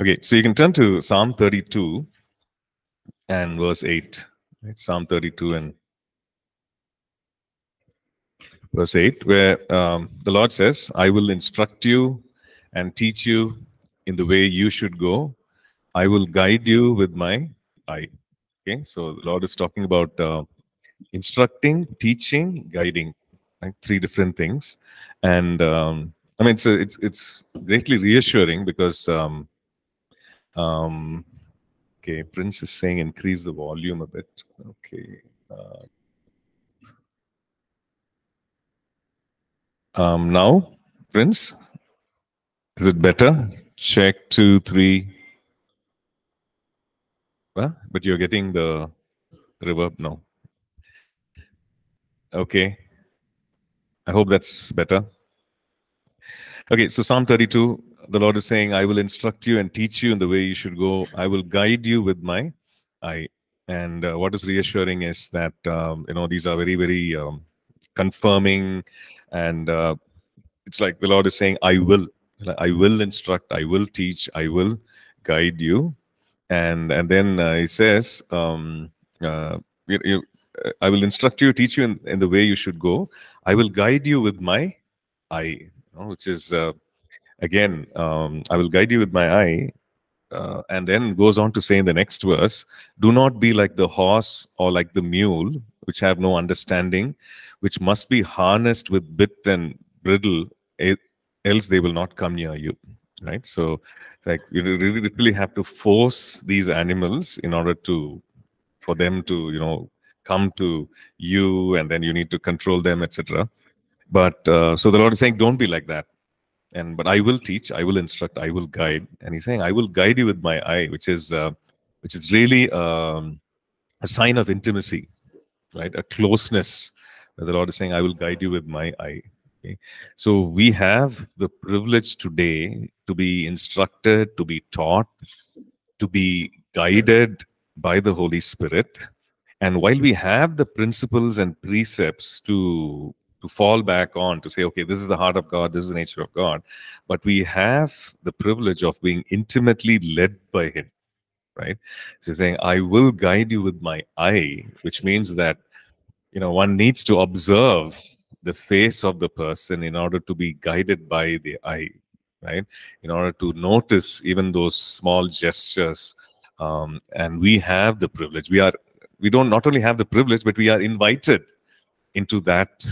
Okay, so you can turn to Psalm 32 and verse 8. Right? Psalm 32 and verse 8, where the Lord says, I will instruct you and teach you in the way you should go. I will guide you with my eye. Okay, so the Lord is talking about instructing, teaching, guiding, like three different things. And I mean, so it's greatly reassuring because, okay, Prince is saying increase the volume a bit. Okay. Now, Prince, is it better? Check 2, 3. Well, but you're getting the reverb now. Okay. I hope that's better. Okay, so Psalm 32, the Lord is saying, I will instruct you and teach you in the way you should go. I will guide you with my eye. And what is reassuring is that, you know, these are very, very confirming. And it's like the Lord is saying, I will instruct, I will teach, I will guide you. And then he says, I will instruct you, teach you in the way you should go. I will guide you with my eye, which is, again, I will guide you with my eye. And then goes on to say in the next verse, do not be like the horse or like the mule, which have no understanding, which must be harnessed with bit and bridle, else they will not come near you. Right, so like you really literally have to force these animals in order to, for them to, you know, come to you, and then you need to control them, etc. But so the Lord is saying, don't be like that. And but I will teach, I will instruct, I will guide. And He's saying, I will guide you with my eye, which is really a sign of intimacy, right? A closeness. Where the Lord is saying, I will guide you with my eye. Okay. So we have the privilege today to be instructed, to be taught, to be guided by the Holy Spirit. And while we have the principles and precepts to fall back on, to say, okay, this is the heart of God, this is the nature of God, but we have the privilege of being intimately led by Him, right? So saying, I will guide you with my eye, which means that, you know, one needs to observe the face of the person in order to be guided by the eye, right? In order to notice even those small gestures. And we have the privilege. We don't not only have the privilege, but we are invited into that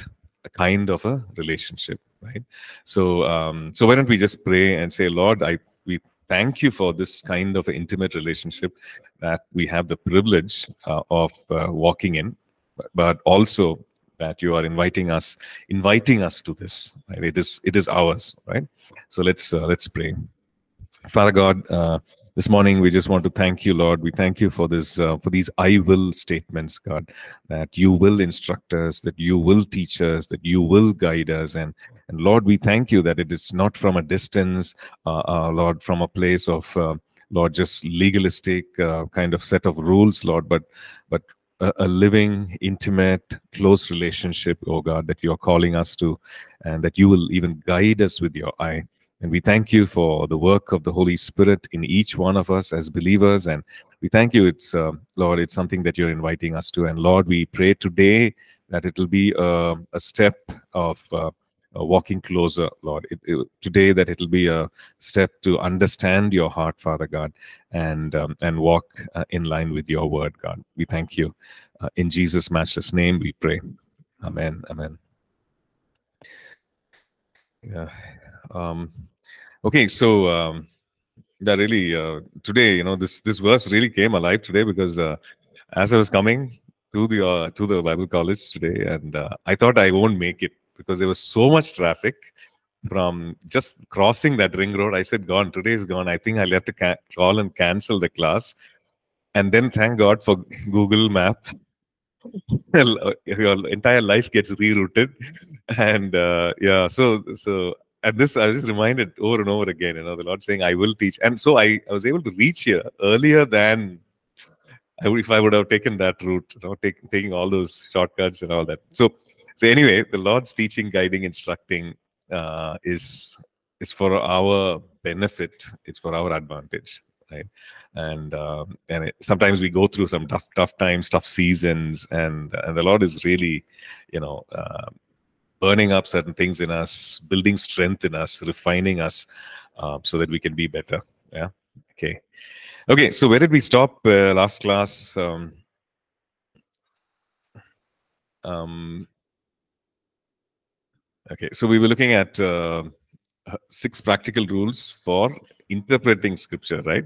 kind of a relationship, right? So, so why don't we just pray and say, Lord, we thank you for this kind of intimate relationship that we have the privilege of walking in, but also that you are inviting us to this. Right? It is ours, right? So let's pray. Father God, this morning we just want to thank you, Lord. We thank you for this, for these "I will" statements, God. That you will instruct us, that you will teach us, that you will guide us, and Lord, we thank you that it is not from a distance, Lord, from a place of Lord, just legalistic kind of set of rules, Lord, but a living, intimate, close relationship, oh God, that you are calling us to, and that you will even guide us with your eye. And we thank you for the work of the Holy Spirit in each one of us as believers. And we thank you, it's Lord, it's something that you're inviting us to. And Lord, we pray today that it will be a step of walking closer, Lord. Today that it will be a step to understand your heart, Father God, and walk in line with your word, God. We thank you. In Jesus' matchless name we pray. Amen. Amen. Yeah. Okay, so that really today, you know, this verse really came alive today because as I was coming to the Bible college today, and I thought I won't make it because there was so much traffic from just crossing that ring road. I said, "Gone, today is gone. I think I'll have to call and cancel the class." And then, thank God for Google Map. Your entire life gets rerouted, and yeah, so. At this, I was just reminded over and over again, you know, the Lord saying, I will teach. And so I was able to reach here earlier than if I would have taken that route, you know, taking all those shortcuts and all that. So anyway, the Lord's teaching, guiding, instructing is it's for our benefit, it's for our advantage, right? And sometimes we go through some tough times, tough seasons, and the Lord is really, burning up certain things in us, building strength in us, refining us, so that we can be better. Yeah. Okay. So where did we stop last class? Okay. So we were looking at 6 practical rules for interpreting scripture, right?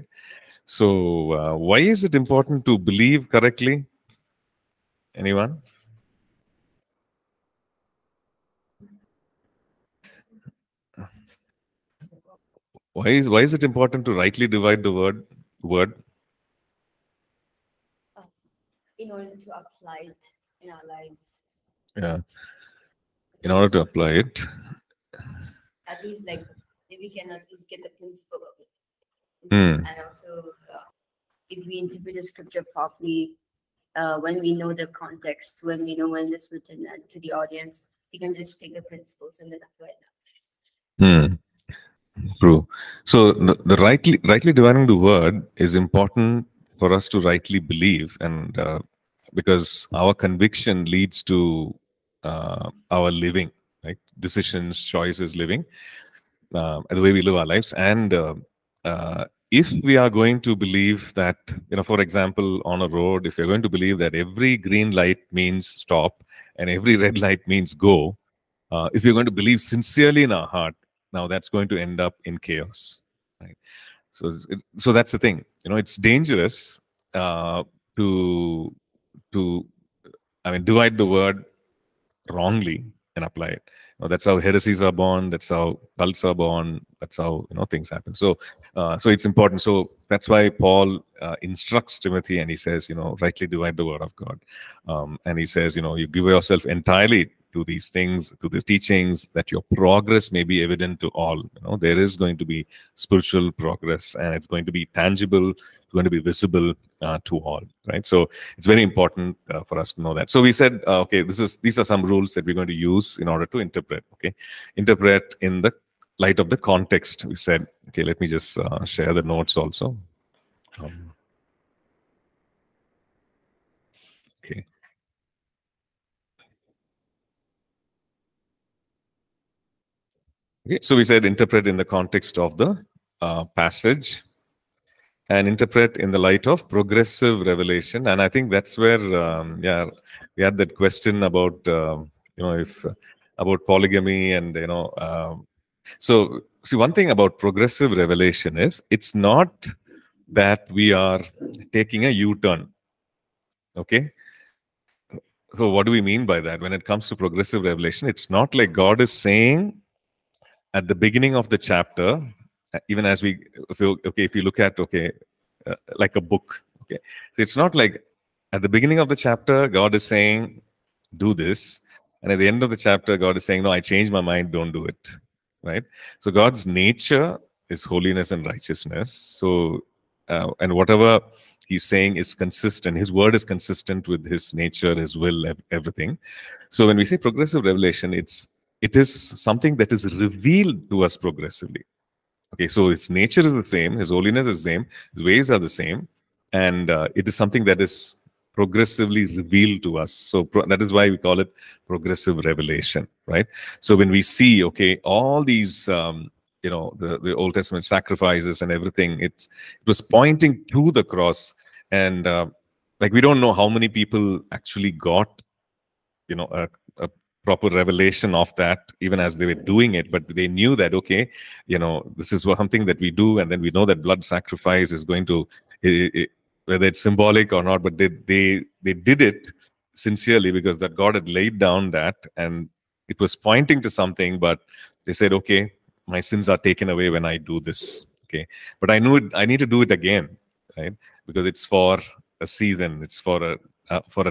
So why is it important to believe correctly? Anyone? Why is it important to rightly divide the word? In order to apply it in our lives. Yeah. In order to apply it. At least, like, we can at least get the principle of it. Mm. And also, if we interpret the scripture properly, when we know the context, when we know when it's written and to the audience, we can just take the principles and then apply it. Mm. True. So the rightly dividing the word is important for us to rightly believe, and because our conviction leads to our living, right? Decisions, choices, living, the way we live our lives. And if we are going to believe that, for example, on a road, if you're going to believe that every green light means stop and every red light means go, if you're going to believe sincerely in our heart, now that's going to end up in chaos, right? So that's the thing. It's dangerous to divide the word wrongly and apply it. That's how heresies are born. That's how cults are born. That's how things happen. So it's important. So that's why Paul instructs Timothy, and he says, rightly divide the word of God. And he says, you give yourself entirely to these things, to these teachings, that your progress may be evident to all. There is going to be spiritual progress, and it's going to be tangible, it's going to be visible to all, right? So it's very important for us to know that. So we said, okay, these are some rules that we're going to use in order to interpret, okay? Interpret in the light of the context, we said. Okay, let me just share the notes also. Okay. Okay, so we said interpret in the context of the passage, and interpret in the light of progressive revelation. And I think that's where we had that question about about polygamy, and so see, one thing about progressive revelation is it's not that we are taking a U-turn. Okay. So what do we mean by that? When it comes to progressive revelation, it's not like God is saying at the beginning of the chapter, even as we, if you look at, like a book, okay. So it's not like at the beginning of the chapter, God is saying, do this. And at the end of the chapter, God is saying, no, I changed my mind, don't do it, right? So God's nature is holiness and righteousness. So, and whatever he's saying is consistent. His word is consistent with his nature, his will, everything. So when we say progressive revelation, it is something that is revealed to us progressively. Okay, so his nature is the same, his holiness is the same, his ways are the same, and it is something that is progressively revealed to us. So that is why we call it progressive revelation, right? So when we see, okay, all these, the Old Testament sacrifices and everything, it was pointing to the cross, and like we don't know how many people actually got, a proper revelation of that, even as they were doing it, but they knew that, okay, this is something that we do, and then we know that blood sacrifice is going to, whether it's symbolic or not, but they did it sincerely, because that God had laid down that, and it was pointing to something, but they said, okay, my sins are taken away when I do this, okay, but I knew I need to do it again, right, because it's for a season, it's for a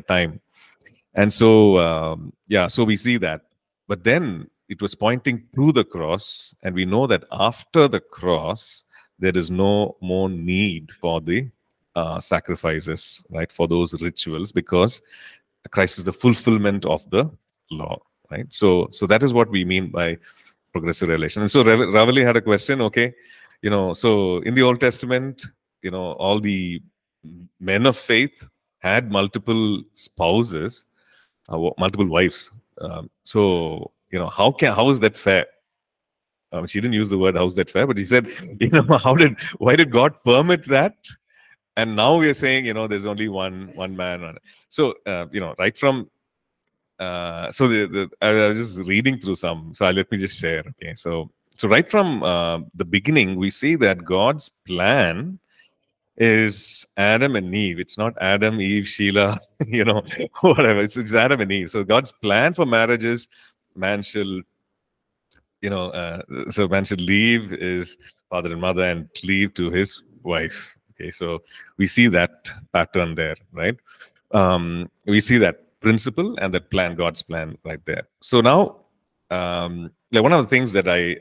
time. And so, so we see that. But then it was pointing to the cross, and we know that after the cross, there is no more need for the sacrifices, right, for those rituals, because Christ is the fulfillment of the law, right? So that is what we mean by progressive revelation. And so Ravali had a question, okay, you know, so in the Old Testament, you know, all the men of faith had multiple spouses, multiple wives. So, you know, how is that fair? She didn't use the word "how's that fair," but she said, you know, why did God permit that? And now we are saying, you know, there's only one man. So, you know, right from, so I was just reading through some, so let me just share. Okay, so right from the beginning, we see that God's plan is Adam and Eve. It's not Adam, Eve, Sheila, you know, whatever. It's Adam and Eve. So God's plan for marriage is man shall, you know, so man should leave his father and mother and cleave to his wife. Okay, so we see that pattern there, right? We see that principle and that plan, God's plan, right there. So now, like one of the things that I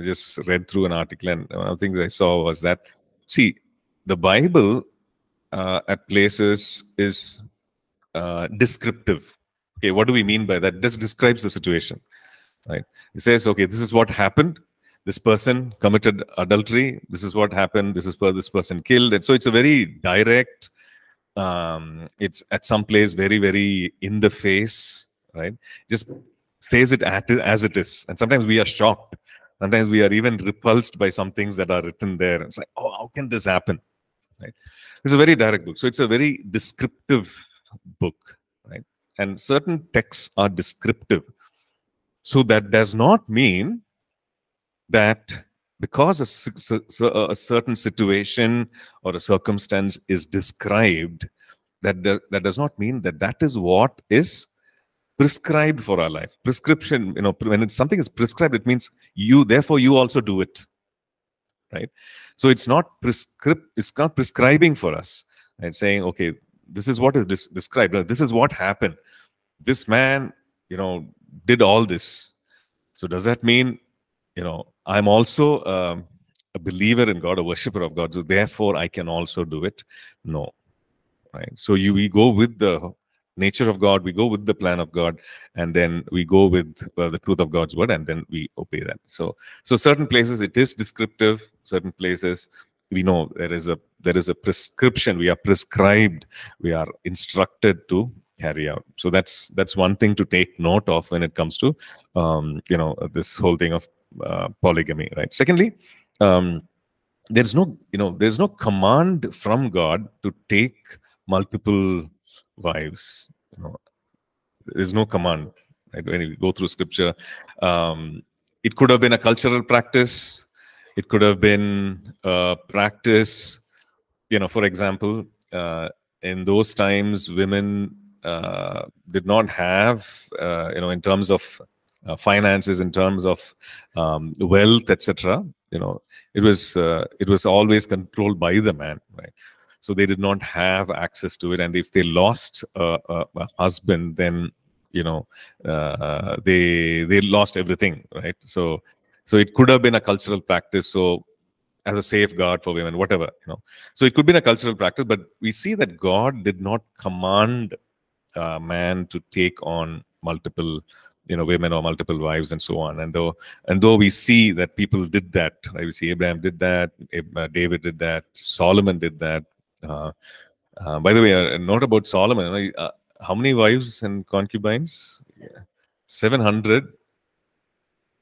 just read through an article, and one of the things I saw was that, see, the Bible at places is descriptive. Okay, what do we mean by that? It just describes the situation. Right. It says, okay, this is what happened. This person committed adultery. This is what happened. This is where this person killed. And so it's a very direct, it's at some place very, very in the face, right? Just says it as it is. And sometimes we are shocked. Sometimes we are even repulsed by some things that are written there. It's like, oh, how can this happen? Right? It's a very direct book. So it's a very descriptive book, right? And certain texts are descriptive. So that does not mean that because a certain situation or a circumstance is described, that does not mean that that is what is prescribed for our life. Prescription, you know, when something is prescribed, it means therefore you also do it, right? So it's not prescribing for us and saying, okay, this is what is described. This is what happened. This man, you know, did all this. So does that mean, you know, I'm also a believer in God, a worshiper of God, so therefore I can also do it? No. Right? So we go with the nature of God, we go with the plan of God, and then we go with the truth of God's word, and then we obey that. So certain places it is descriptive, certain places we know there is a prescription, we are prescribed, we are instructed to carry out. So that's one thing to take note of when it comes to you know, this whole thing of polygamy, right? Secondly, there's no command from God to take multiple wives. You know, there's no command, right? When you go through scripture, it could have been a cultural practice, it could have been a practice, you know, for example, in those times women did not have, you know, in terms of finances, in terms of wealth, etc. You know, it was always controlled by the man, right? So they did not have access to it, and if they lost a husband, then you know they lost everything, right? So it could have been a cultural practice. So as a safeguard for women, whatever, you know. So it could be a cultural practice, but we see that God did not command man to take on multiple, you know, women or multiple wives and so on. And though we see that people did that, right? We see Abraham did that, David did that, Solomon did that. By the way, a note about Solomon: how many wives and concubines? Yeah. 700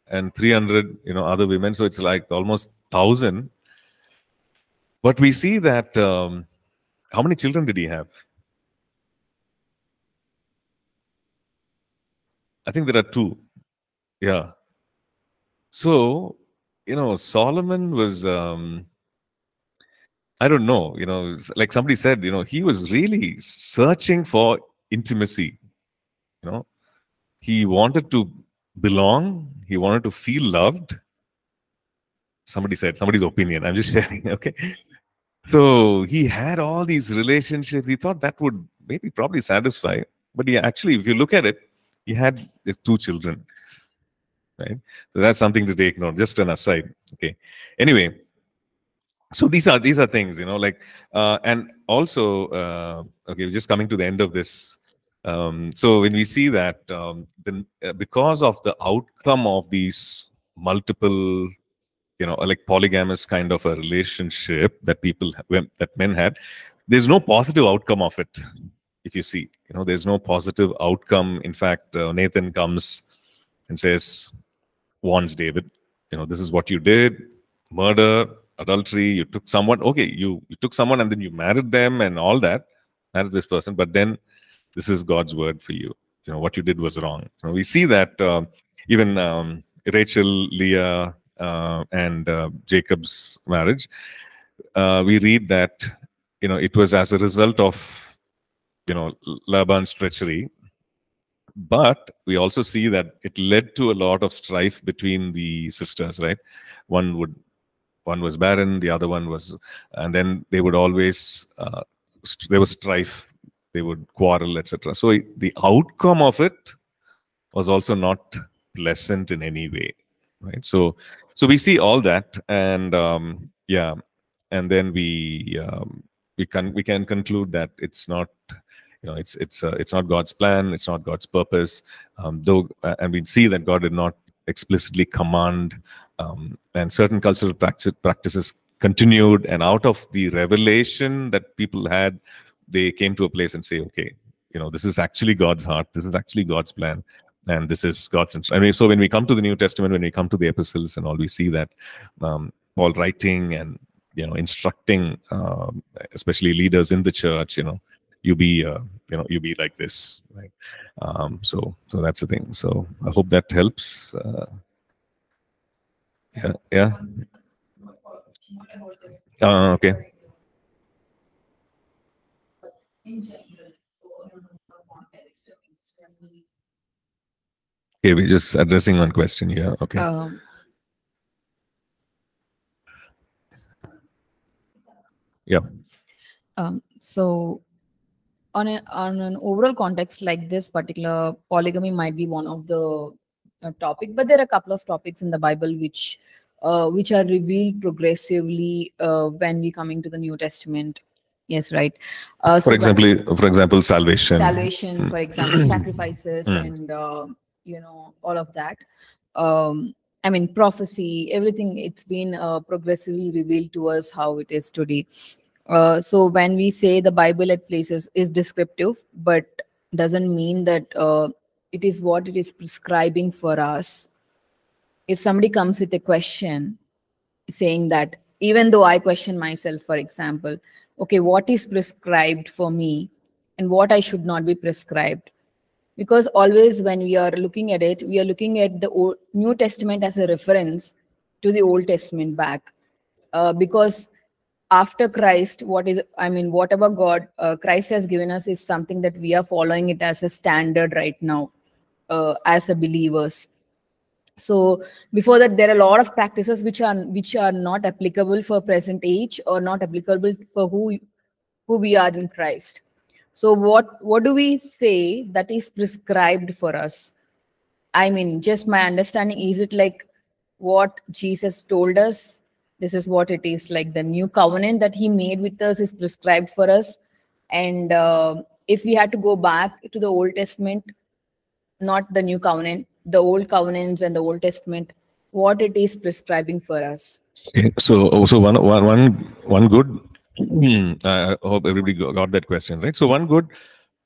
and 300, you know, other women. So it's like almost 1,000. But we see that how many children did he have? I think there are two. Yeah. So, you know, Solomon was, I don't know, you know, like somebody said, you know, he was really searching for intimacy. You know, he wanted to belong. He wanted to feel loved. Somebody said, somebody's opinion. I'm just sharing, okay? So he had all these relationships. He thought that would maybe probably satisfy. But yeah, actually, if you look at it, he had two children, right? So that's something to take note. Just an aside, okay. Anyway, so these are things, you know, like, and also, okay, just coming to the end of this. So when we see that because of the outcome of these multiple, like polygamous kind of a relationship that men had, there's no positive outcome of it. If you see, there's no positive outcome. In fact, Nathan comes and warns David, this is what you did: murder, adultery. You took someone. Okay, you took someone and then you married them and all that, married this person. But then this is God's word for you. What you did was wrong. We see that even Rachel, Leah, and Jacob's marriage, we read that it was as a result of Laban's treachery, but we also see that it led to a lot of strife between the sisters, right? One was barren, the other one was, and then they would always there was strife, they would quarrel, etc. So the outcome of it was also not pleasant in any way, right? So we see all that, and yeah, and then we can conclude that it's not, it's not God's plan, it's not God's purpose. And we see that God did not explicitly command, and certain cultural practices continued. And out of the revelation that people had, they came to a place and say, okay, this is actually God's heart, this is actually God's plan, and this is God's. I mean, so when we come to the New Testament, when we come to the epistles and all, we see that Paul writing and instructing, especially leaders in the church, you be like this, right? So that's the thing. So I hope that helps. Yeah. Okay. Okay, we're just addressing one question here. Okay. Yeah. So on an overall context like this particular, polygamy might be one of the topic, but there are a couple of topics in the Bible which are revealed progressively when we coming to the New Testament. Yes, right. So for example, salvation, for example, sacrifices, and all of that. I mean, prophecy, everything, it's been progressively revealed to us how it is today. So when we say the Bible at places is descriptive, but doesn't mean that it is what it is prescribing for us. If somebody comes with a question saying that, even though I question myself, for example, okay, what is prescribed for me and what I should not be prescribed? Because always when we are looking at it, we are looking at the New Testament as a reference to the Old Testament back. Because after Christ, whatever God, Christ has given us is something that we are following it as a standard right now, as a believers. So before that, there are a lot of practices which are not applicable for present age or not applicable for who we are in Christ. So what do we say that is prescribed for us? I mean, just my understanding, is it like what Jesus told us? This is what it is, like the new covenant that he made with us is prescribed for us. And if we had to go back to the Old Testament, not the new covenant, the old covenants and the Old Testament, what it is prescribing for us. Okay. So also one good, I hope everybody got that question, right? So one good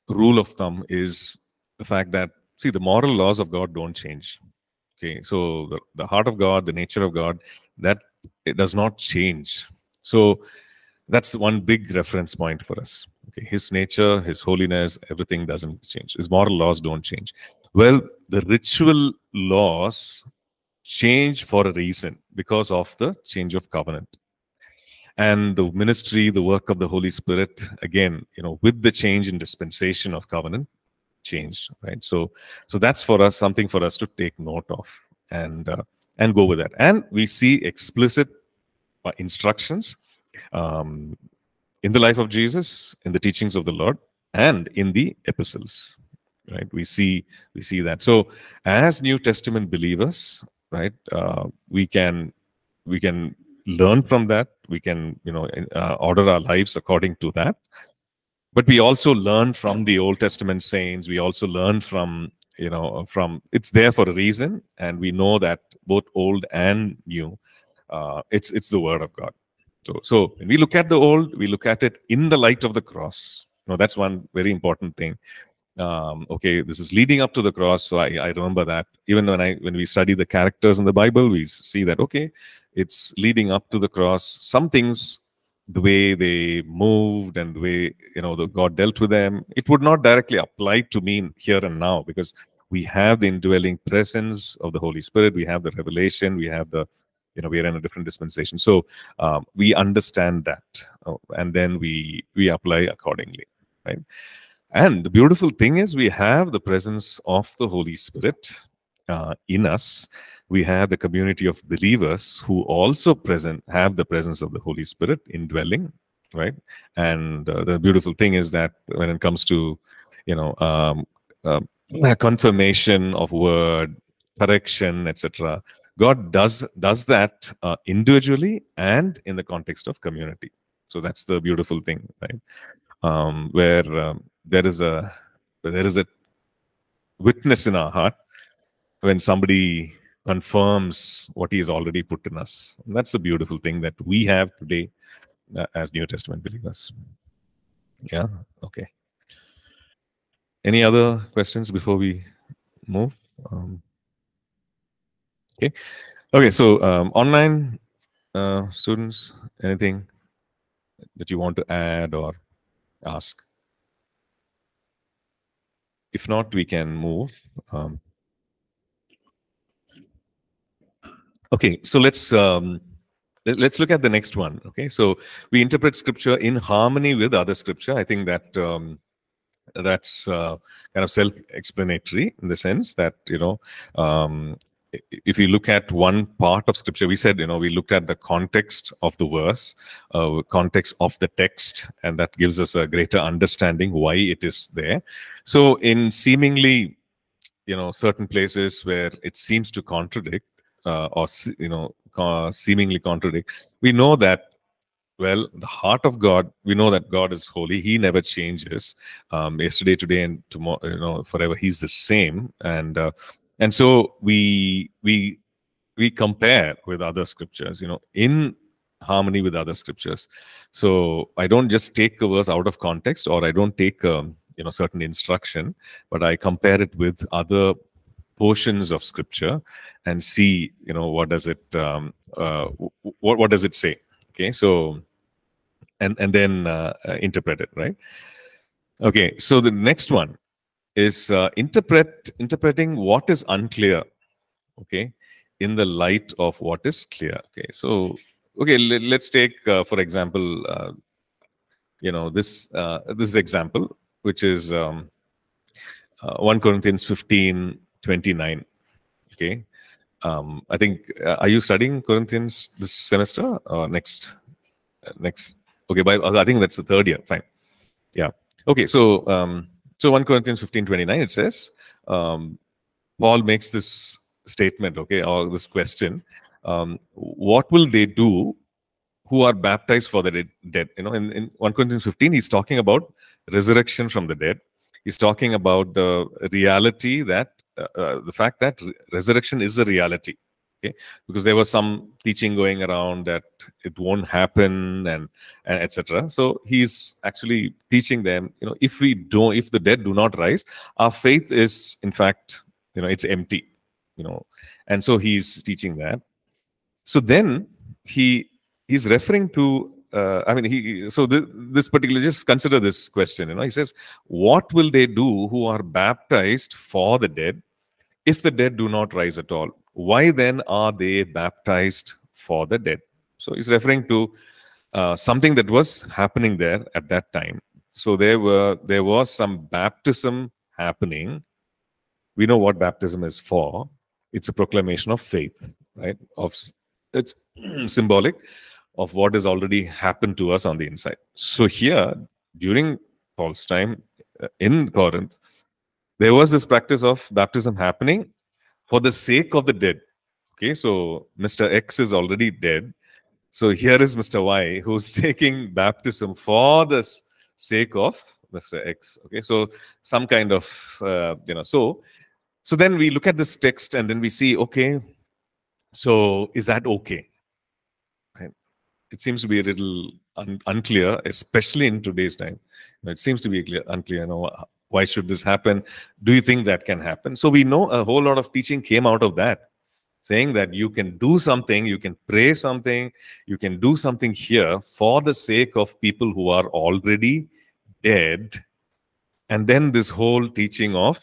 rule of thumb is the fact that, see, the moral laws of God don't change. Okay, so the heart of God, the nature of God, that it does not change. So that's one big reference point for us. Okay, his nature, his holiness, everything doesn't change. His moral laws don't change. Well, the ritual laws change for a reason, because of the change of covenant. And the ministry, the work of the Holy Spirit, again, with the change in dispensation of covenant, changed, right? So that's for us something for us to take note of and go with that. And we see explicit instructions in the life of Jesus, in the teachings of the Lord, and in the epistles, right? We see that. So as New Testament believers, right, we can learn from that, we can order our lives according to that, but we also learn from the Old Testament saints. We also learn from it's there for a reason, and we know that both old and new, it's the word of God. So when we look at the old, we look at it in the light of the cross. You know, that's one very important thing. Okay, this is leading up to the cross, so I remember that. Even when we study the characters in the Bible, we see that, okay, it's leading up to the cross. Some things, the way they moved and the way, you know, God dealt with them, it would not directly apply to me here and now, because we have the indwelling presence of the Holy Spirit, we have the revelation, we have the, you know, we are in a different dispensation. So we understand that, and then we apply accordingly, right? And the beautiful thing is we have the presence of the Holy Spirit in us. We have the community of believers who also have the presence of the Holy Spirit indwelling, right? And the beautiful thing is that when it comes to, you know, confirmation of word, correction, etc., God does that individually and in the context of community. So that's the beautiful thing, right? Where there is a witness in our heart when somebody confirms what he has already put in us. And that's a beautiful thing that we have today as New Testament believers. Yeah, okay. Any other questions before we move? Okay, so online students, anything that you want to add or ask? If not, we can move. Okay, so let's look at the next one. Okay, so we interpret scripture in harmony with other scripture. I think that that's kind of self-explanatory in the sense that, you know, if we look at one part of scripture, we said, you know, we looked at the context of the verse, context of the text, and that gives us a greater understanding why it is there. So in seemingly, you know, certain places where it seems to contradict seemingly contradict, we know that, well, the heart of God, we know that God is holy. He never changes. Yesterday, today, and tomorrow, you know, forever, he's the same. And so we compare with other scriptures, you know, in harmony with other scriptures. So I don't just take a verse out of context, or I don't take you know, certain instruction, but I compare it with other portions of scripture and see, you know, what does it say? Okay, so and then interpret it, right? Okay, so the next one is interpreting what is unclear, okay, in the light of what is clear. Okay, so okay, let's take for example, you know, this example, which is 1 Corinthians 15:29. Okay, I think are you studying Corinthians this semester or next? Okay, by I think that's the third year. Fine, yeah. Okay, so. So 1 Corinthians 15:29, it says, Paul makes this statement, okay, or this question, what will they do who are baptized for the dead? You know, in 1 Corinthians 15, he's talking about resurrection from the dead. He's talking about the reality that, the fact that resurrection is a reality, okay? Because there was some teaching going around that it won't happen and etc. So he's actually teaching them, you know, if the dead do not rise, our faith is, in fact, you know, it's empty, you know. And so he's teaching that. So then he's referring to, this particular, just consider this question, you know, he says, what will they do who are baptized for the dead if the dead do not rise at all? Why then are they baptized for the dead? So he's referring to something that was happening there at that time. So there was some baptism happening. We know what baptism is for. It's a proclamation of faith, right? It's symbolic of what has already happened to us on the inside. So here, during Paul's time in Corinth, there was this practice of baptism happening for the sake of the dead. Okay, so Mr. X is already dead. So here is Mr. Y who's taking baptism for the sake of Mr. X. Okay, so some kind of, so then we look at this text and then we see, okay, So is that okay? Right? It seems to be a little unclear, especially in today's time. It seems to be unclear. No, why should this happen? Do you think that can happen? So we know a whole lot of teaching came out of that, saying that you can do something, you can pray something, you can do something here for the sake of people who are already dead. And then this whole teaching of,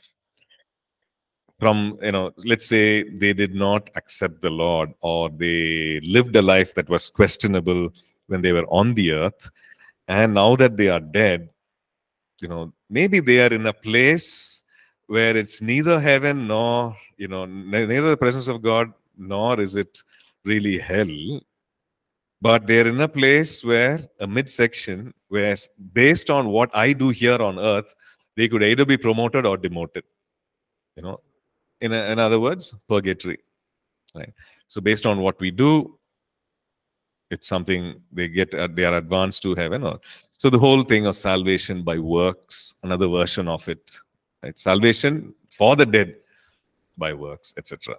from, you know, let's say they did not accept the Lord, or they lived a life that was questionable when they were on the earth, and now that they are dead, you know, maybe they are in a place where it's neither heaven nor, you know, neither the presence of God nor is it really hell, but they're in a place where a midsection where, based on what I do here on earth, they could either be promoted or demoted. You know, in other words, purgatory, right? So based on what we do, it's something they get, they are advanced to heaven. Or, so the whole thing of salvation by works, another version of it, right? Salvation for the dead by works, etc.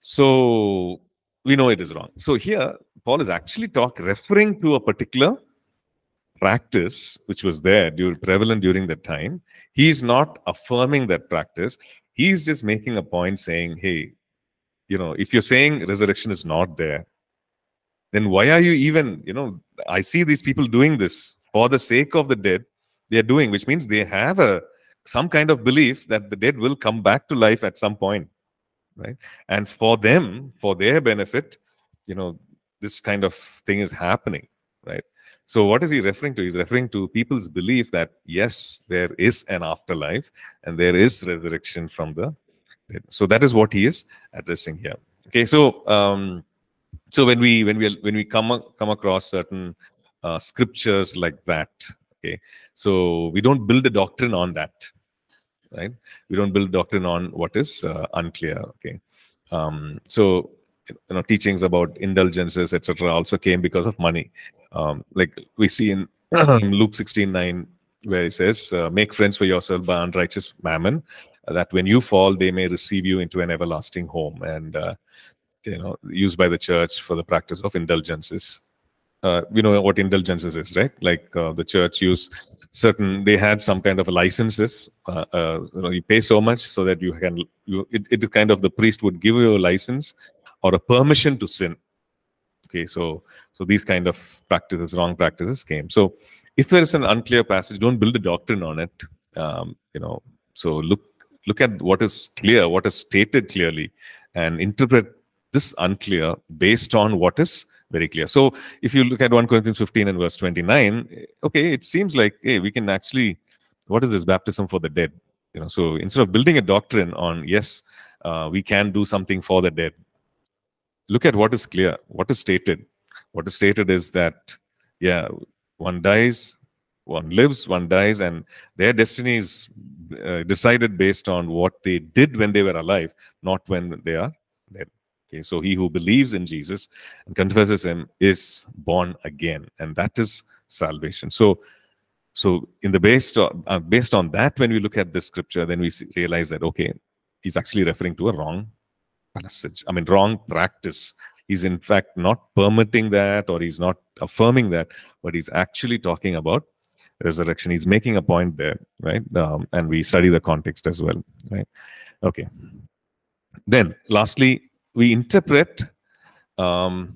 So we know it is wrong. So here, Paul is actually referring to a particular practice which was there, prevalent during that time. He is not affirming that practice. He's just making a point saying, hey, you know, if you're saying resurrection is not there, then why are you even, you know, I see these people doing this for the sake of the dead. They're doing, which means they have some kind of belief that the dead will come back to life at some point, right? And for them, for their benefit, you know, this kind of thing is happening, right? So what is he referring to? He's referring to people's belief that, yes, there is an afterlife and there is resurrection from the dead. So that is what he is addressing here. Okay, so when we come across certain scriptures like that, okay, so we don't build a doctrine on that, right? We don't build doctrine on what is unclear. Okay, so, you know, teachings about indulgences, etc., also came because of money. Like we see in Luke 16:9, where it says, "Make friends for yourself by unrighteous mammon, that when you fall, they may receive you into an everlasting home." And you know, used by the church for the practice of indulgences. We know what indulgences is, right? Like the church used they had some kind of licenses. You know, you pay so much so that you can. It is kind of, the priest would give you a license or a permission to sin. Okay, so these kind of practices, wrong practices, came. So if there is an unclear passage, don't build a doctrine on it. You know, so look at what is clear, what is stated clearly, and interpret this unclear based on what is very clear. So if you look at 1 Corinthians 15 and verse 29, okay, it seems like, hey, we can actually, what is this baptism for the dead? You know, so instead of building a doctrine on, yes, we can do something for the dead, look at what is clear, what is stated. What is stated is that, yeah, one dies, one lives, one dies, and their destiny is decided based on what they did when they were alive, not when they are dead. Okay, so he who believes in Jesus and confesses him is born again, and that is salvation. So in the based on that, when we look at this scripture, then we realize that, okay, he's actually referring to a wrong passage. I mean, wrong practice. He's in fact not permitting that, or he's not affirming that, but he's actually talking about resurrection. He's making a point there, right? And we study the context as well, right? Okay. Then, lastly, we interpret. Sorry,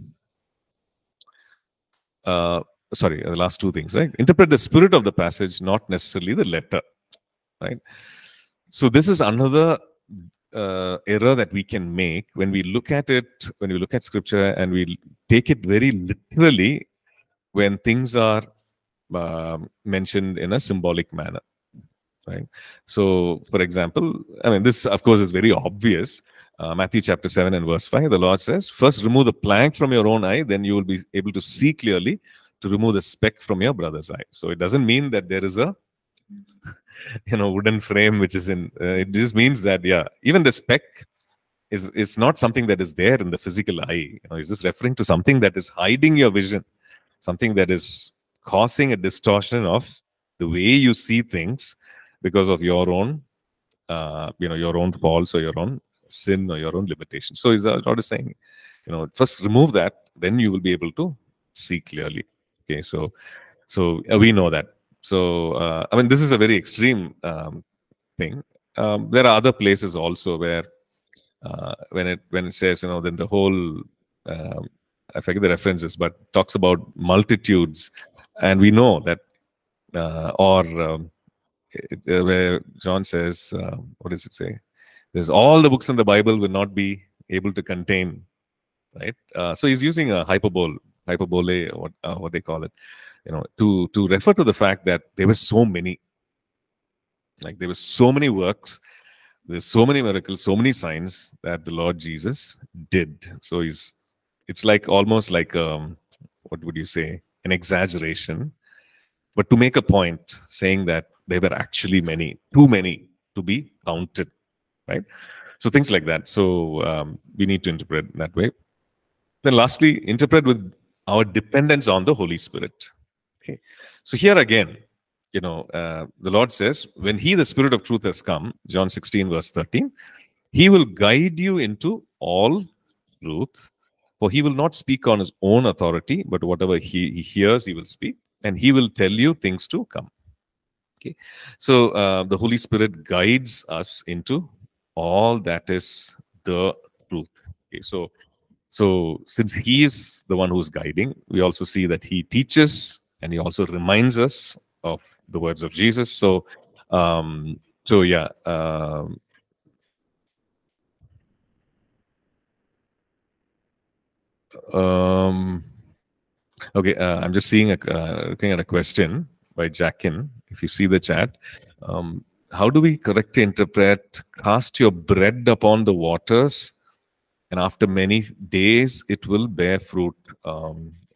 the last two things, right? Interpret the spirit of the passage, not necessarily the letter, right? So this is another error that we can make when we look at it, when we look at scripture and we take it very literally when things are mentioned in a symbolic manner, right? So, for example, I mean, this, of course, is very obvious. Matthew chapter 7 and verse 5, the Lord says, "First remove the plank from your own eye, then you will be able to see clearly to remove the speck from your brother's eye." So it doesn't mean that there is a wooden frame which is in, it just means that, yeah, even the speck is not something that is there in the physical eye. You know, it's just referring to something that is hiding your vision, something that is causing a distortion of the way you see things because of your own, your own faults or your own sin or your own limitation. So his Lord is saying, first remove that, then you will be able to see clearly. Okay, so we know that. So I mean, this is a very extreme thing. There are other places also where when it says, then the whole I forget the references, but talks about multitudes, and we know that, where John says, what does it say? There's all the books in the Bible will not be able to contain, right? So he's using a hyperbole, or what they call it, to refer to the fact that there were so many, there were so many works. There's so many miracles, so many signs that the Lord Jesus did. So it's like almost like, what would you say, an exaggeration, but to make a point, saying that there were actually many, too many to be counted, right? So things like that. So we need to interpret that way. Then lastly, interpret with our dependence on the Holy Spirit. Okay. So here again, the Lord says, when he, the Spirit of truth, has come, John 16, verse 13, he will guide you into all truth, for he will not speak on his own authority, but whatever he hears, he will speak, and he will tell you things to come. Okay, so the Holy Spirit guides us into all that is the truth. Okay, so since he is the one who is guiding, we also see that he teaches, and he also reminds us of the words of Jesus. So, yeah. Okay, I'm just seeing looking at a question by Jackin. If you see the chat, how do we correctly interpret "cast your bread upon the waters, and after many days it will bear fruit"?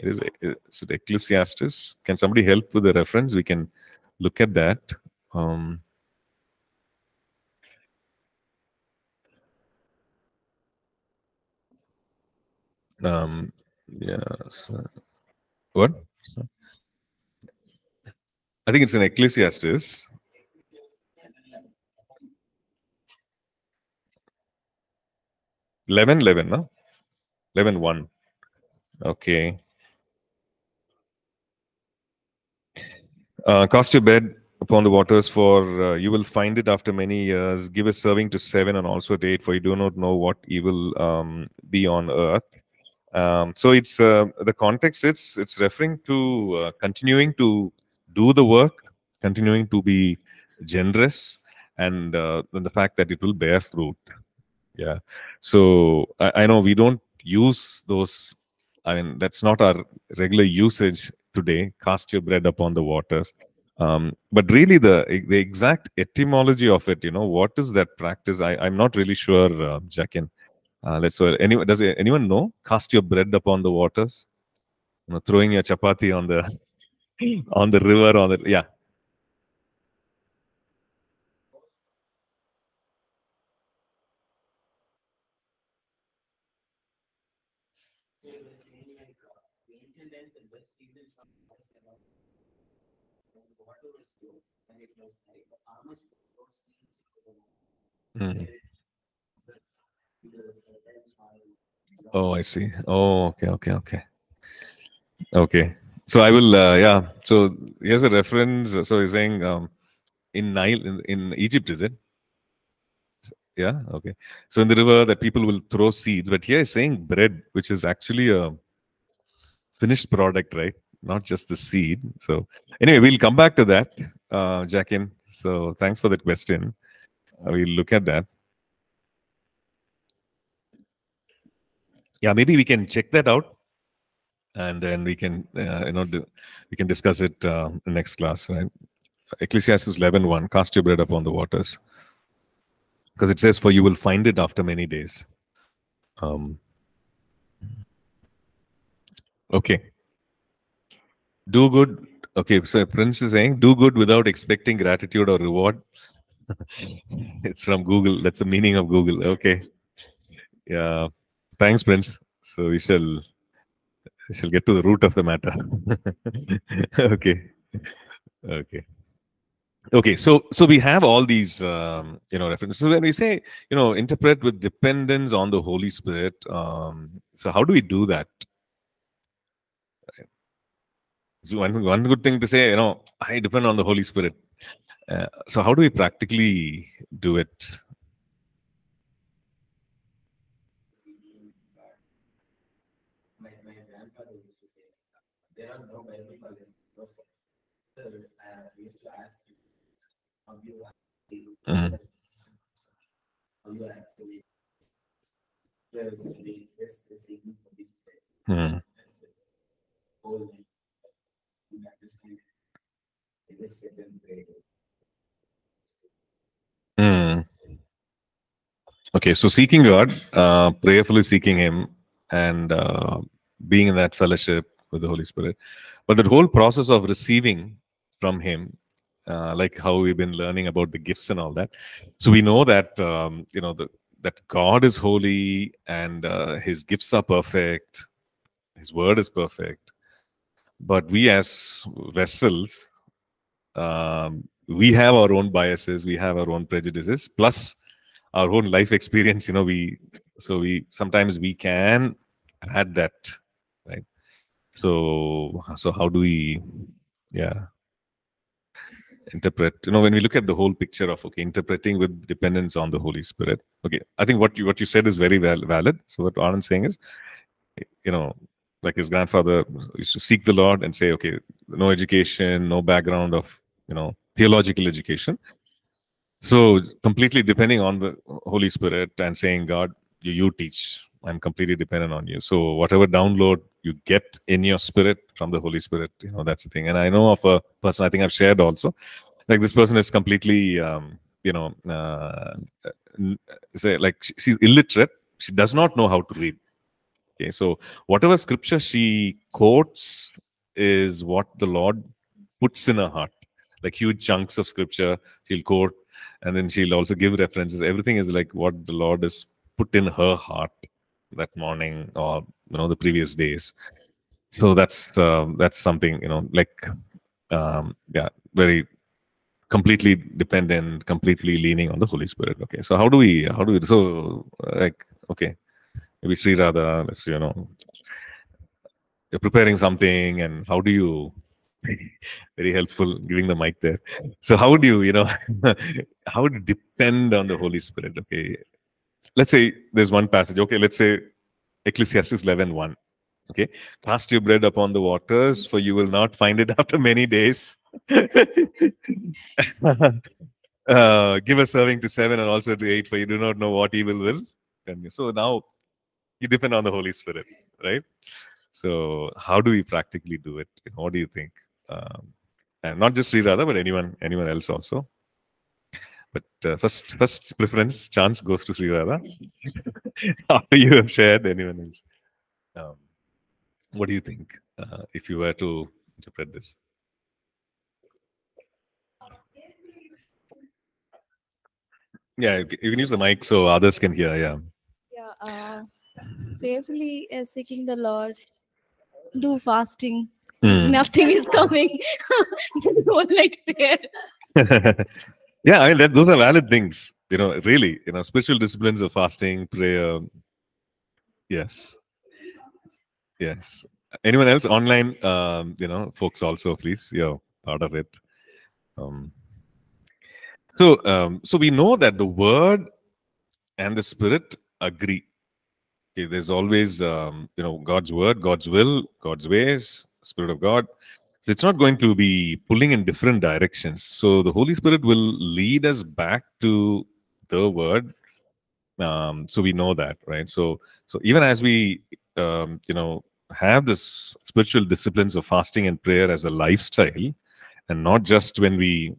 Is it Ecclesiastes? Can somebody help with the reference? We can look at that. Yes. What? I think it's in Ecclesiastes. Eleven, no? 11:1. Okay. Cast your bread upon the waters, for you will find it after many years. Give a serving to 7 and also to 8, for you do not know what evil be on earth. So it's the context. It's referring to continuing to do the work, continuing to be generous, and the fact that it will bear fruit. Yeah. So I know we don't use those. I mean, that's not our regular usage today, cast your bread upon the waters. But really, the exact etymology of it, what is that practice? I'm not really sure, Jackin. Does anyone know? Cast your bread upon the waters? Throwing your chapati on the river, yeah. Oh, I see. Oh, okay. So I will, yeah. So here's a reference. So he's saying in Nile, in Egypt, is it? Yeah. Okay. So in the river, that people will throw seeds, but here he's saying bread, which is actually a finished product, right? Not just the seed. So anyway, we'll come back to that, Jackin. So thanks for that question. We'll look at that. Yeah, maybe we can check that out, and then we can, we can discuss it in next class, right? Ecclesiastes 11:1, cast your bread upon the waters, because it says, "For you will find it after many days." Okay. Do good. Okay, so Prince is saying, do good without expecting gratitude or reward. It's from Google. That's the meaning of Google. Okay. Yeah. Thanks, Prince. So we shall get to the root of the matter. Okay. Okay, so we have all these references. So when we say interpret with dependence on the Holy Spirit, so how do we do that? Right. So one good thing to say, I depend on the Holy Spirit. So how do we practically do it? My grandfather used to say, "There are no Bible colleges." So I used to ask. Okay, so seeking God, prayerfully seeking Him, and being in that fellowship with the Holy Spirit. But that whole process of receiving from Him, like how we've been learning about the gifts and all that, so we know that that God is holy and His gifts are perfect, His word is perfect. But we as vessels, we have our own biases, we have our own prejudices, plus our own life experience. We sometimes we can add that, right? So how do we, interpret, when we look at the whole picture of, interpreting with dependence on the Holy Spirit. Okay, I think what you said is very valid. So what Anand's saying is, like his grandfather used to seek the Lord and say, okay, no education, no background of, theological education. So completely depending on the Holy Spirit and saying, God, you teach. I'm completely dependent on you. So whatever download you get in your spirit from the Holy Spirit, that's the thing. And I know of a person, I think I've shared also, like this person is completely, she's illiterate. She does not know how to read. Okay, so whatever scripture she quotes is what the Lord puts in her heart. Like huge chunks of scripture she'll quote, and then she'll also give references. Everything is like what the Lord has put in her heart that morning or the previous days. So that's something, very completely dependent, completely leaning on the Holy Spirit. Okay, so how do we maybe Sri Radha, you're preparing something, and how do you very helpful giving the mic there. So how do you how to depend on the Holy Spirit? Okay, let's say there's one passage. Okay, let's say Ecclesiastes 11:1. Okay, cast your bread upon the waters, for you will not find it after many days. Give a serving to 7 and also to 8, for you do not know what evil will. So now you depend on the Holy Spirit, right? So how do we practically do it? What do you think? And not just Sri Radha, but anyone else also. But first preference, chance goes to Sri Radha. After you have shared, anyone else. What do you think if you were to interpret this? Yeah, you can use the mic so others can hear. Prayerfully seeking the Lord, do fasting. Nothing is coming. Don't like prayer. Yeah, I mean, those are valid things, really, spiritual disciplines of fasting, prayer. Yes. Anyone else online, folks also, please, you're part of it. So we know that the Word and the Spirit agree. Okay, there's always, God's Word, God's will, God's ways, Spirit of God. So it's not going to be pulling in different directions. So the Holy Spirit will lead us back to the Word. So we know that, right? So even as we, have this spiritual disciplines of fasting and prayer as a lifestyle, and not just when we,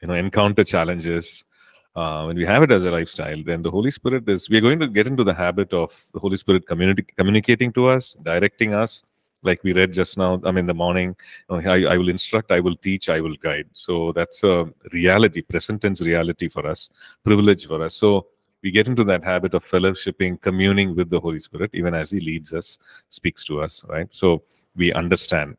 encounter challenges, when we have it as a lifestyle, then the Holy Spirit is, we're going to get into the habit of the Holy Spirit communicating to us, directing us. Like we read just now, in the morning, I will instruct, I will teach, I will guide. So that's a reality, present tense reality for us, privilege for us. So we get into that habit of fellowshipping, communing with the Holy Spirit, even as He leads us, speaks to us, right? So we understand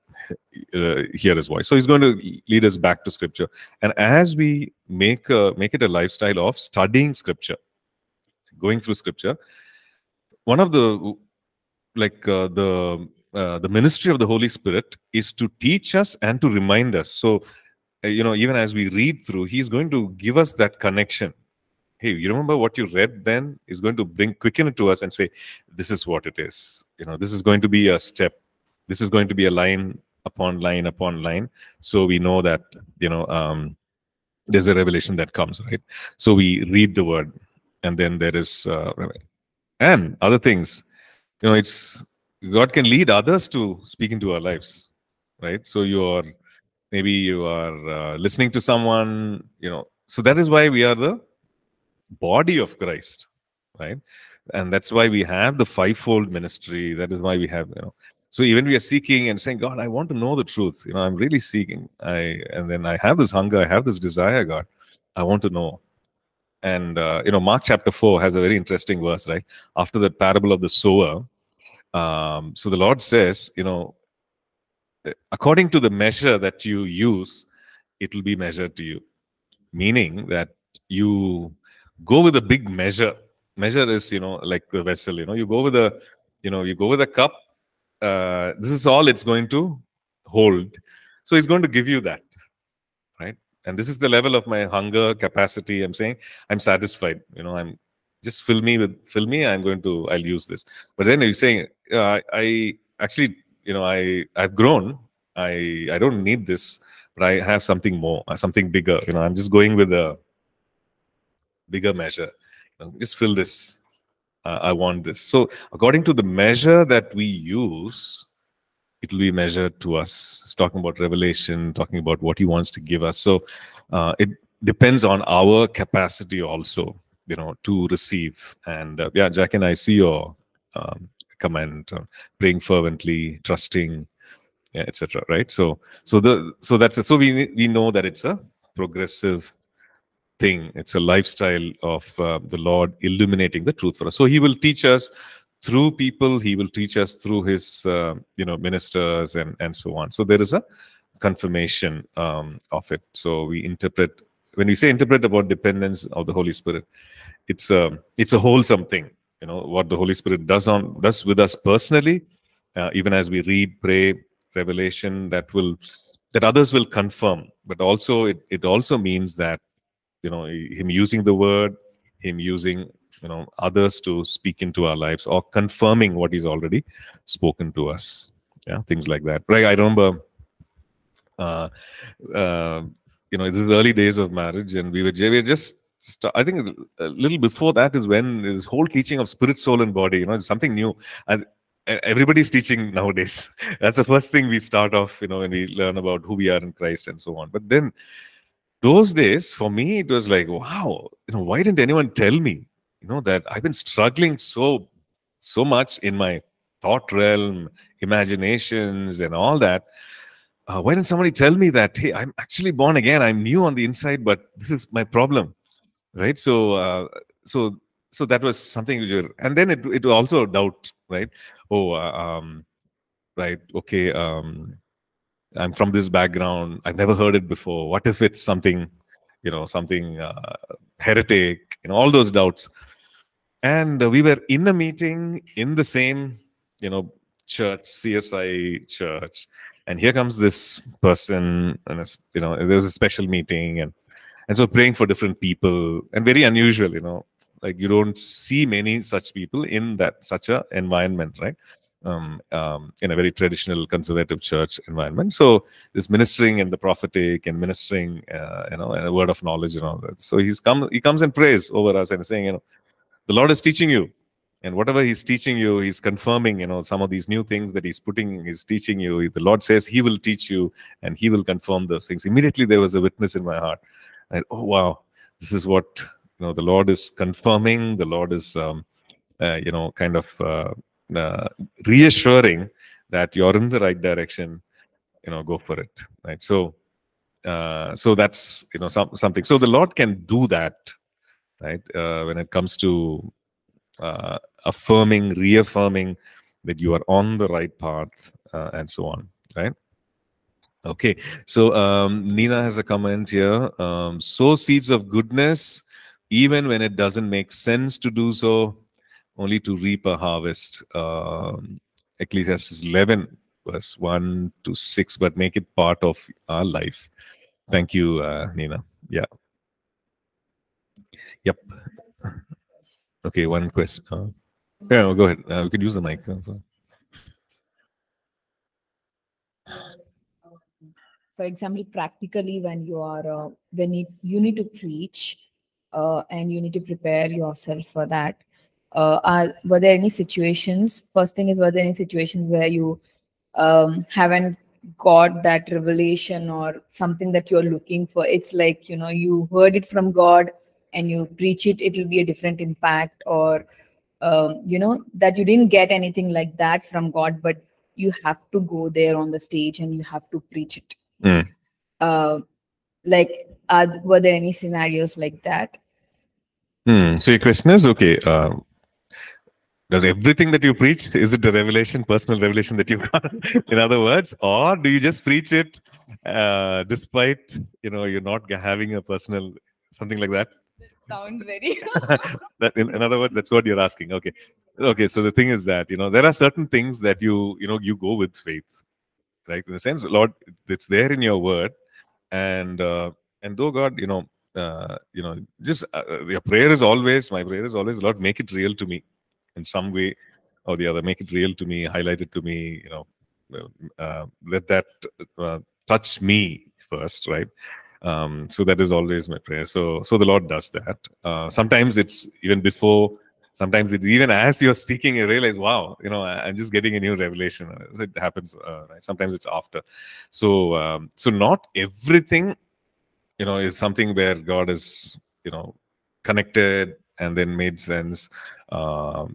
hear his voice. So he's going to lead us back to scripture. And as we make it a lifestyle of studying scripture, going through scripture, one of the, the ministry of the Holy Spirit is to teach us and to remind us. So, you know, even as we read through, he's going to give us that connection. Hey, you remember what you read then? He's going to bring, quicken it to us and say, this is what it is. You know, this is going to be a step. This is going to be a line upon line upon line. So we know that, you know, there's a revelation that comes, right? So we read the word, and then there is, and other things, you know, it's, God can lead others to speak into our lives, right? So you are, maybe you are listening to someone, you know. So that is why we are the body of Christ, right? And that's why we have the fivefold ministry. That is why we have, you know. So even we are seeking and saying, God, I want to know the truth. You know, I'm really seeking. And then I have this hunger. I have this desire, God. I want to know. And, you know, Mark chapter 4 has a very interesting verse, right? After the parable of the sower, so the Lord says, you know, according to the measure that you use, it will be measured to you. Meaning that you go with a big measure. Measure is, you know, like the vessel, you know, you go with a, you know, you go with a cup. This is all it's going to hold. So he's going to give you that, right? And this is the level of my hunger, capacity. I'm saying I'm satisfied, you know, I'm just fill me. I'm going to, I'll use this. But then you're saying, I actually, you know, I've grown. I don't need this, but I have something more, something bigger. You know, I'm just going with a bigger measure. You know, just fill this. I want this. So according to the measure that we use, it will be measured to us. It's talking about revelation, talking about what he wants to give us. So it depends on our capacity also, you know, to receive. And yeah, Jackin, I see your comment, praying fervently, trusting, yeah, etc. Right? So that's it. So we know that it's a progressive thing. It's a lifestyle of the Lord illuminating the truth for us. So he will teach us through people. He will teach us through his you know, ministers and so on. So there is a confirmation of it. So we interpret. When we say interpret about dependence of the Holy Spirit, it's a wholesome thing. You know, what the Holy Spirit does with us personally, even as we read, pray, revelation, that others will confirm. But also it also means that, you know, him using the word, him using, you know, others to speak into our lives or confirming what he's already spoken to us. Yeah, things like that. Right? I remember, you know, this is the early days of marriage, and we were just, I think a little before that is when this whole teaching of spirit, soul, and body, you know, is something new. And everybody's teaching nowadays. That's the first thing we start off, you know, when we learn about who we are in Christ and so on. But then those days, for me, it was like, wow, you know, why didn't anyone tell me, you know, that I've been struggling so much in my thought realm, imaginations, and all that. Why didn't somebody tell me that, hey, I'm actually born again, I'm new on the inside, but this is my problem. Right, so that was something, and then it was also a doubt, right? Oh, right, okay, I'm from this background. I've never heard it before. What if it's something, you know, something heretic? You know, all those doubts. And we were in a meeting in the same, you know, church, CSI church, and here comes this person, and you know, there's a special meeting and so praying for different people, and very unusual, you know, like you don't see many such people in such a environment, right? In a very traditional conservative church environment. So this ministering and the prophetic and ministering, you know, and a word of knowledge and all that. So he comes and prays over us and saying, you know, the Lord is teaching you, and whatever he's teaching you, he's confirming, you know, some of these new things that he's teaching you. The Lord says he will teach you, and he will confirm those things. Immediately there was a witness in my heart. And oh wow, this is what, you know, the Lord is confirming. The Lord is, you know, kind of reassuring that you're in the right direction. You know, go for it, right? So that's, you know, something. So the Lord can do that, right? When it comes to affirming, reaffirming that you are on the right path, and so on, right? Okay, so Nina has a comment here. Sow seeds of goodness, even when it doesn't make sense to do so, only to reap a harvest. Ecclesiastes 11, verse 1 to 6, but make it part of our life. Thank you, Nina. Yeah. Yep. Okay, one question. Yeah, well, go ahead. We could use the mic. For example, practically, when you are you need to preach and you need to prepare yourself for that, were there any situations? First thing is, were there any situations where you haven't got that revelation or something that you're looking for? It's like, you know, you heard it from God and you preach it, it will be a different impact, or you know, that you didn't get anything like that from God, but you have to go there on the stage and you have to preach it. Mm. Were there any scenarios like that? Mm. So your question is, okay, does everything that you preach, is it a revelation, personal revelation that you got, in other words, or do you just preach it despite, you know, you're not having a personal, something like that? That sounds very... in other words, that's what you're asking. Okay. Okay, so the thing is that, you know, there are certain things that you go with faith. Right, in the sense, Lord, it's there in your word, and though God, your prayer is always, my prayer is always, Lord, make it real to me in some way or the other. Make it real to me, highlight it to me. You know, let that touch me first, right? So that is always my prayer. So the Lord does that. Sometimes it's even before. Sometimes it even as you're speaking, you realize, wow, you know, I'm just getting a new revelation. It happens. Right? Sometimes it's after. So, so not everything, you know, is something where God is, you know, connected and then made sense. Not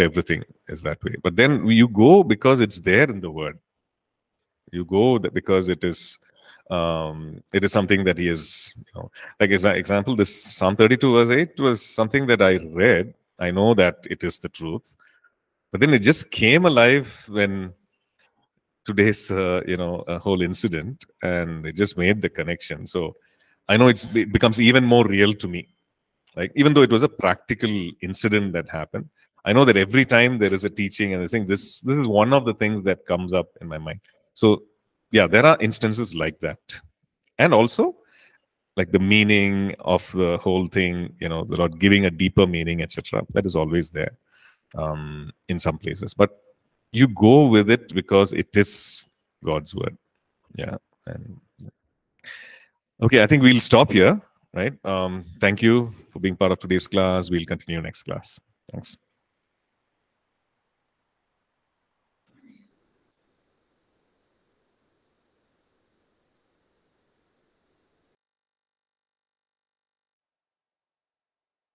everything is that way. But then you go because it's there in the Word. You go because it is something that He is. You know, like as an example, this Psalm 32 verse 8 was something that I read. I know that it is the truth, but then it just came alive when today's whole incident, and it just made the connection. So I know it becomes even more real to me. Like even though it was a practical incident that happened, I know that every time there is a teaching and I think this is one of the things that comes up in my mind. So yeah, there are instances like that, and also like the meaning of the whole thing, you know, the Lord giving a deeper meaning, etc. That is always there in some places. But you go with it because it is God's word. Yeah. And, okay, I think we'll stop here, right? Thank you for being part of today's class. We'll continue next class. Thanks.